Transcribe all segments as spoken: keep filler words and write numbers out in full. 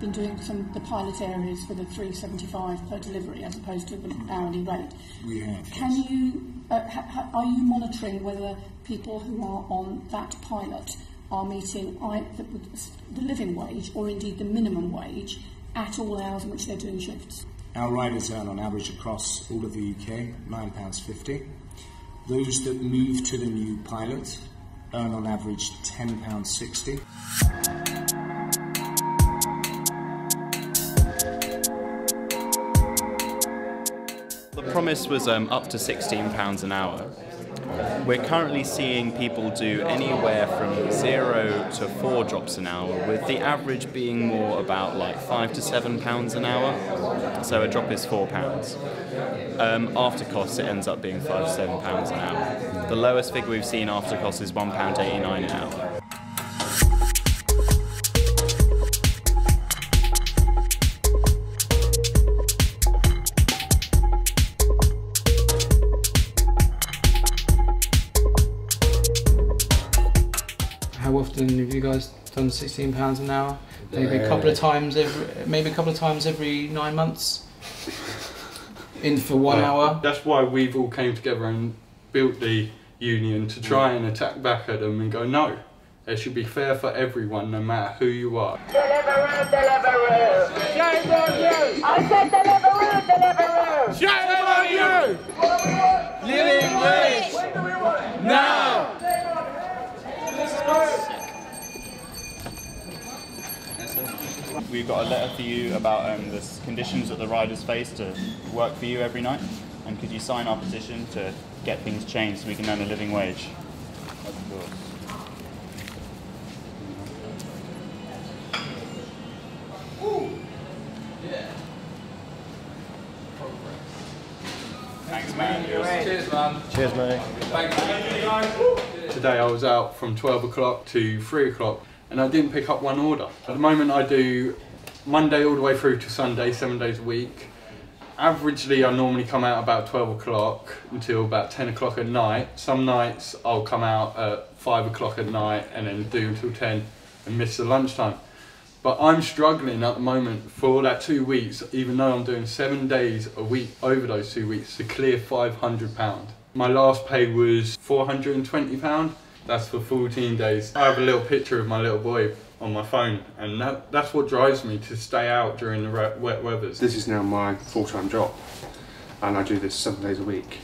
been doing some of the pilot areas for the three seventy-five per delivery as opposed to an hourly rate. We have. Can yes. you, uh, ha are you monitoring whether people who are on that pilot are meeting either the living wage or indeed the minimum wage at all hours in which they're doing shifts? Our riders earn on average across all of the U K nine pounds fifty. Those that move to the new pilot earn on average ten pounds sixty. The promise was um, up to sixteen pounds an hour. We're currently seeing people do anywhere from zero to four drops an hour, with the average being more about like five to seven pounds an hour. So a drop is four pounds. Um, after costs, it ends up being five to seven pounds an hour. The lowest figure we've seen after costs is one pound eighty-nine an hour. How often have you guys done sixteen pounds an hour? Maybe a couple of times every, maybe a couple of times every nine months. In for one yeah. hour. That's why we've all came together and built the union to try and attack back at them and go, no, it should be fair for everyone, no matter who you are. Deliveroo, Deliveroo, shame on you! I said Deliveroo, Deliveroo, shame on you! Living wage! When do we want it? Now! We've got a letter for you about um, the conditions that the riders face to work for you every night, and could you sign our petition to get things changed so we can earn a living wage? Of course. Ooh. Yeah. Thanks, man. Cheers, man. Cheers, mate. Thanks. Today I was out from twelve o'clock to three o'clock. And I didn't pick up one order. At the moment I do Monday all the way through to Sunday, seven days a week. Averagely I normally come out about twelve o'clock until about ten o'clock at night. Some nights I'll come out at five o'clock at night and then do until ten and miss the lunchtime. But I'm struggling at the moment for that two weeks, even though I'm doing seven days a week over those two weeks, to clear five hundred pounds. My last pay was four hundred and twenty pounds. That's for fourteen days. I have a little picture of my little boy on my phone, and that, that's what drives me to stay out during the wet weathers. This is now my full-time job, and I do this seven days a week,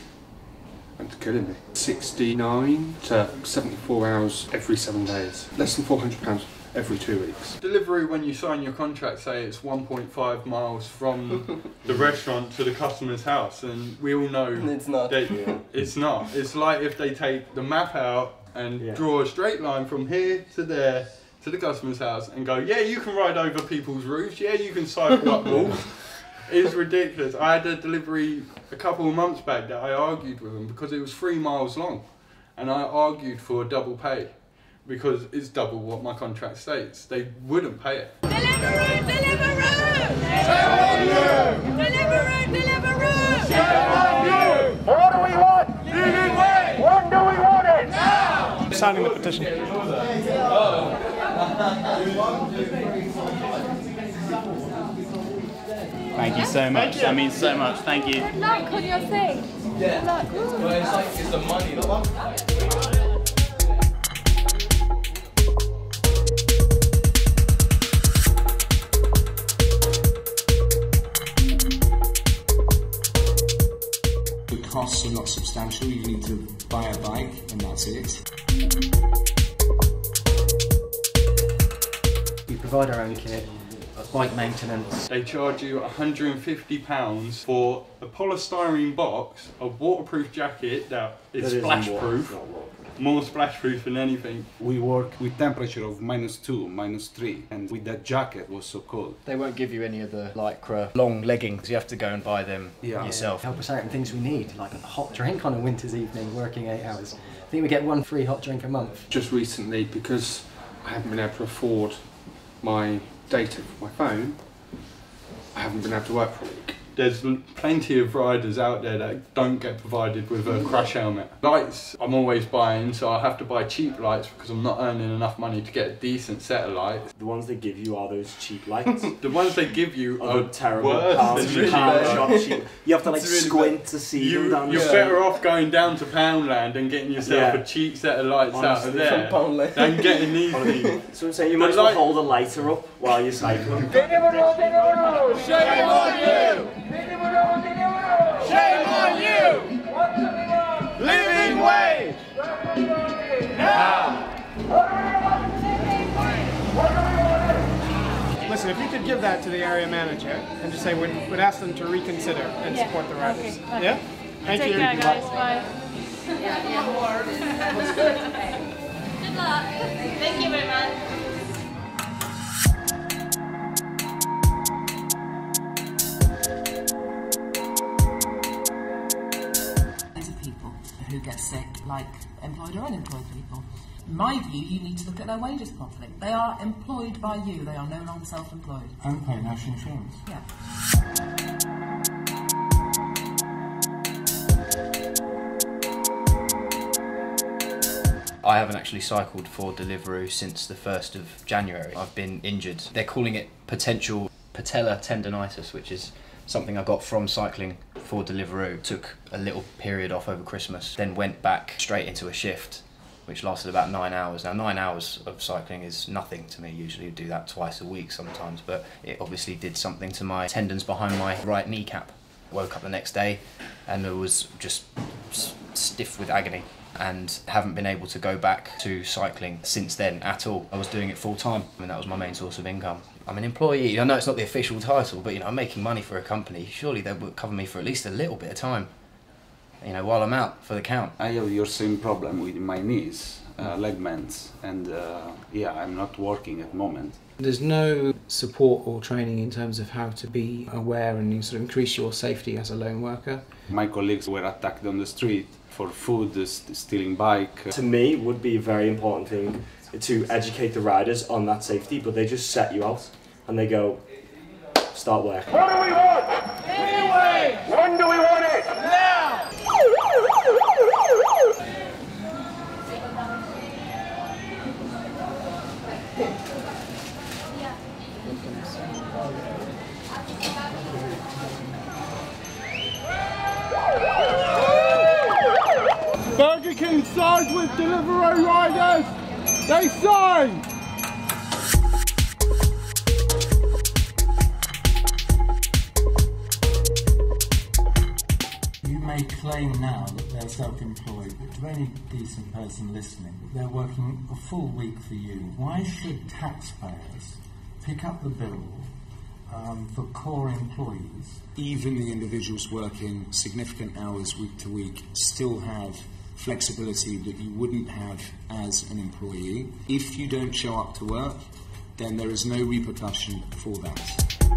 and it's killing me. sixty-nine to seventy-four hours every seven days. Less than four hundred pounds every two weeks. Delivery, when you sign your contract, say it's one point five miles from the restaurant to the customer's house, and we all know it's not. They, yeah. It's not. It's like if they take the map out and yeah. draw a straight line from here to there to the customer's house and go, yeah, you can ride over people's roofs, yeah, you can cycle up walls. It's ridiculous. I had a delivery a couple of months back that I argued with them because it was three miles long, and I argued for double pay because it's double what my contract states. They wouldn't pay it. Deliveroo! Deliveroo! Deliveroo! Deliveroo! Deliveroo! Deliveroo! What do we want? Living wage! When do we want it? Now! Signing the petition. Thank you so much. That means so much. Thank you. Good luck on your thing. Good luck. But it's like it's the money that one. Costs are not substantial, you need to buy a bike and that's it. We provide our own kit, bike maintenance. They charge you one hundred and fifty pounds for a polystyrene box, a waterproof jacket that is splash proof, more splash proof than anything. We work with temperature of minus two, minus three, and with that jacket it was so cold. They won't give you any of the lycra long leggings, you have to go and buy them yeah. yourself. Help us out in things we need, like a hot drink on a winter's evening, working eight hours. I think we get one free hot drink a month. Just recently, because I haven't been able to afford my data for my phone, I haven't been able to work for a week. there's plenty of riders out there that don't get provided with a crash helmet. Lights I'm always buying, so I have to buy cheap lights because I'm not earning enough money to get a decent set of lights. The ones they give you are those cheap lights. The ones they give you are, are terrible. Worse than really bad. Cheap. You have to like really squint bad. to see you, them down You're the better off going down to Poundland and getting yourself yeah. a cheap set of lights Honestly, out of there Poundland. than getting these. So I'm saying you might as well hold a lighter up while you're cycling. Shame on you! Shame on you! Living wage! Now! Listen, if you could give that to the area manager and just say we'd, we'd ask them to reconsider and yeah. support the riders. Okay. Okay. Yeah? Thank Take you. Take care, guys. Bye. Yeah, yeah. Good luck. Thank you very much. Who get sick, like employed or unemployed people. In my view, you need to look at their wages properly. They are employed by you, they are no longer self-employed. And pay national insurance. Yeah. I haven't actually cycled for Deliveroo since the first of January. I've been injured. They're calling it potential patella tendonitis, which is something I got from cycling for Deliveroo. Took a little period off over Christmas, then went back straight into a shift, which lasted about nine hours. Now, nine hours of cycling is nothing to me. Usually I do that twice a week sometimes, but it obviously did something to my tendons behind my right kneecap. Woke up the next day and I was just stiff with agony and haven't been able to go back to cycling since then at all. I was doing it full time and that was my main source of income. I'm an employee. I know it's not the official title, but you know, I'm making money for a company. Surely they would cover me for at least a little bit of time, you know, while I'm out for the count. I have your same problem with my knees, uh, ligaments, and uh, yeah, I'm not working at the moment. There's no support or training in terms of how to be aware and sort of increase your safety as a lone worker. My colleagues were attacked on the street for food, stealing bike. To me, it would be a very important thing to educate the riders on that safety, but they just set you out and they go, start working. What do we want? Anyway! When do we want it? Now! Burger King sides with Deliveroo riders! They sign! You may claim now that they're self-employed, but to any decent person listening, they're working a full week for you. Why should taxpayers pick up the bill um, for core employees? Even the individuals working significant hours week to week still have flexibility that you wouldn't have as an employee. If you don't show up to work, then there is no repercussion for that.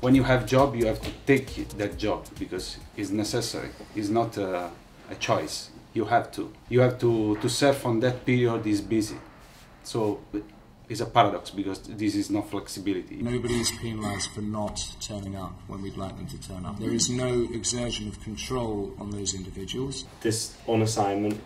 When you have a job, you have to take that job because it's necessary. It's not a, a choice. You have to. You have to, to surf on that period is busy. So it's a paradox because this is not flexibility. Nobody is penalised for not turning up when we'd like them to turn up. There is no exertion of control on those individuals. This on-assignment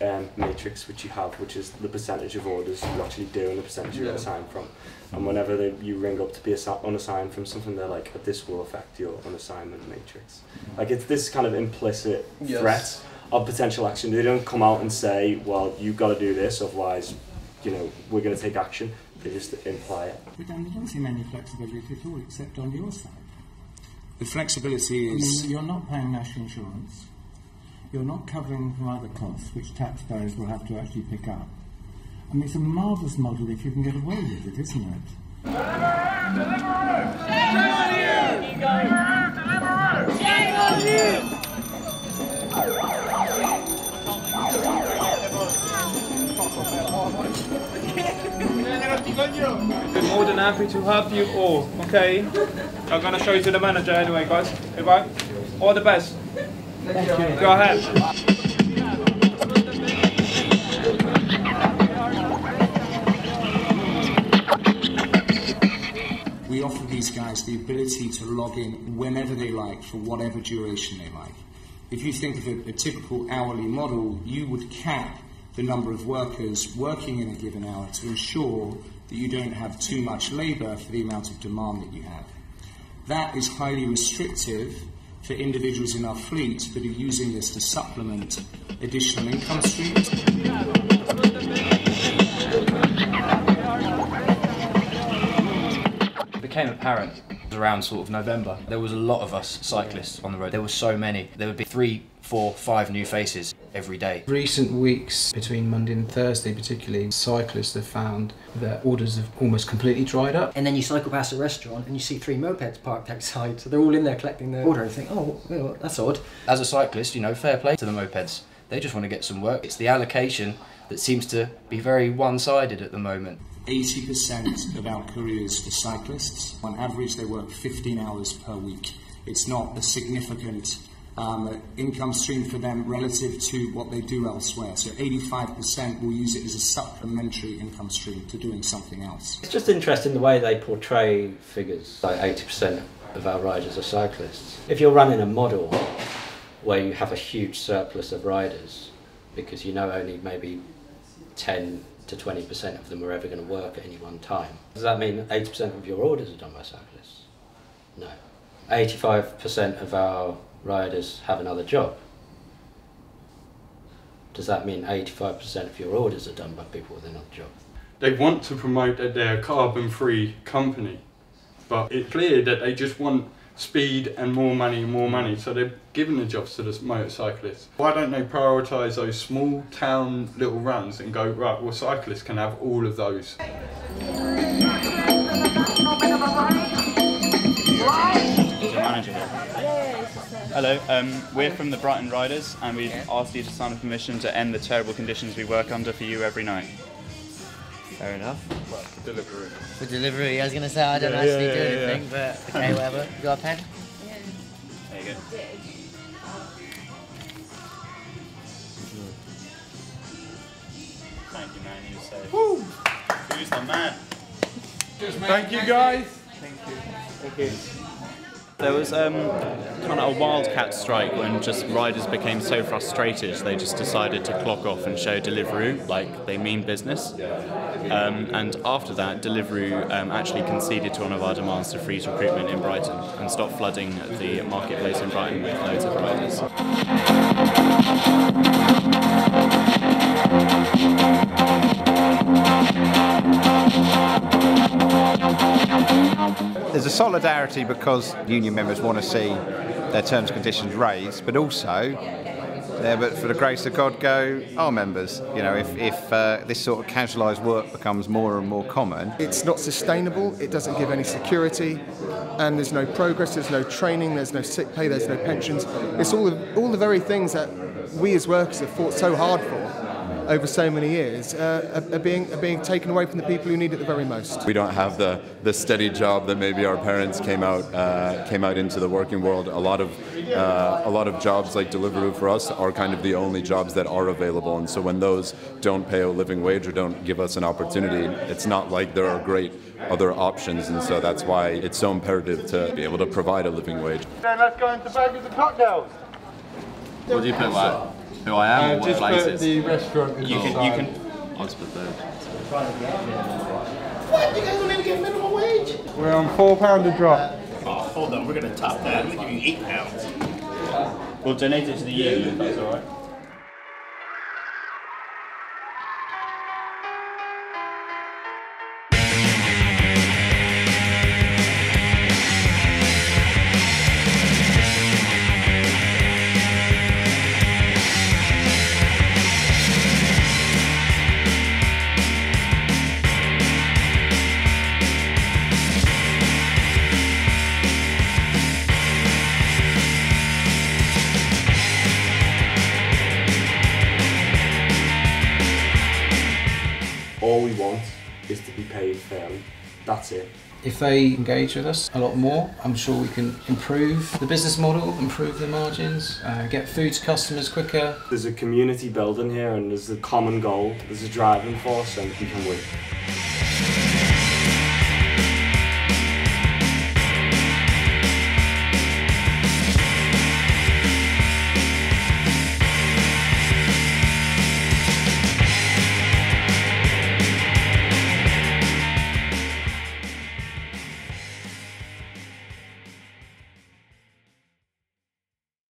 um, matrix which you have, which is the percentage of orders you actually do and the percentage yeah. you're assigned from. And whenever they, you ring up to be unassigned from something, they're like, this will affect your on-assignment matrix. Like it's this kind of implicit yes. threat of potential action. They don't come out and say, well, you've got to do this, otherwise you know, we're going to take action, they just imply it. But then you don't see any flexibility at all, except on your side. The flexibility is... I mean, you're not paying national insurance, you're not covering for other costs, which taxpayers will have to actually pick up. I mean, it's a marvellous model if you can get away with it, isn't it? Deliveroo! Deliveroo! Shame on you! Deliveroo! Shame on you! We're more than happy to help you all, okay? I'm gonna show you to the manager anyway, guys. Goodbye. All the best. Thank you. Go ahead. these guys the ability to log in whenever they like for whatever duration they like. If you think of a, a typical hourly model, you would cap the number of workers working in a given hour to ensure that you don't have too much labour for the amount of demand that you have. That is highly restrictive for individuals in our fleet that are using this to supplement additional income streams. It became apparent around sort of November. There was a lot of us cyclists on the road. There were so many. There would be three, four, five new faces every day. Recent weeks, between Monday and Thursday particularly, cyclists have found that orders have almost completely dried up. And then you cycle past a restaurant and you see three mopeds parked outside, so they're all in there collecting their order and think, oh, well, that's odd. As a cyclist, you know, fair play to the mopeds. They just want to get some work. It's the allocation that seems to be very one-sided at the moment. eighty percent of our careers for cyclists, on average they work fifteen hours per week. It's not a significant Um, income stream for them relative to what they do elsewhere. So eighty-five percent will use it as a supplementary income stream to doing something else. It's just interesting the way they portray figures. Like eighty percent of our riders are cyclists. If you're running a model where you have a huge surplus of riders because you know only maybe ten to twenty percent of them are ever going to work at any one time, does that mean eighty percent of your orders are done by cyclists? No. eighty-five percent of our riders have another job. Does that mean eighty-five percent of your orders are done by people with another job? They want to promote that they're a carbon-free company, but it's clear that they just want speed and more money and more money, so they're giving the jobs to the motorcyclists. Why don't they prioritise those small town little runs and go, right, well, cyclists can have all of those. Hello, um, we're from the Brighton Riders and we've asked you to sign a permission to end the terrible conditions we work under for you every night. Fair enough. Well, for Deliveroo. For Deliveroo, I was going to say I don't yeah, actually yeah, yeah, do anything, yeah. But okay, whatever. You got a pen? Yeah. There you go. Thank you, man. You're safe. Woo! Who's the man? Thank you, guys. Thank you. Thank you. There was um, kind of a wildcat strike when just riders became so frustrated they just decided to clock off and show Deliveroo like they mean business. Um, and after that, Deliveroo um, actually conceded to one of our demands to freeze recruitment in Brighton and stop flooding the marketplace in Brighton with loads of riders. There's a solidarity because union members want to see their terms and conditions raised, but also, yeah, but for the grace of God, go our members. You know, if, if uh, this sort of casualised work becomes more and more common. It's not sustainable, it doesn't give any security, and there's no progress, there's no training, there's no sick pay, there's no pensions. It's all the, all the very things that we as workers have fought so hard for over so many years, uh, are, are, being, are being taken away from the people who need it the very most. We don't have the, the steady job that maybe our parents came out, uh, came out into the working world. A lot of, uh, a lot of jobs like Deliveroo for us are kind of the only jobs that are available, and so when those don't pay a living wage or don't give us an opportunity, it's not like there are great other options, and so that's why it's so imperative to be able to provide a living wage. Then let's go into burgers and cocktails. What do you think, Matt? Who I am, uh, or what just place is. The restaurant you can, you can. I'll just put third. What? You guys don't even get minimum wage? We're on four pound a drop. Oh, hold on, we're gonna top that. I'm gonna give you eight pounds. Yeah. We'll donate it to the year. Yeah, if that's all right. All we want is to be paid fairly, that's it. If they engage with us a lot more, I'm sure we can improve the business model, improve the margins, uh, get food to customers quicker. There's a community building here and there's a common goal, there's a driving force and we can win.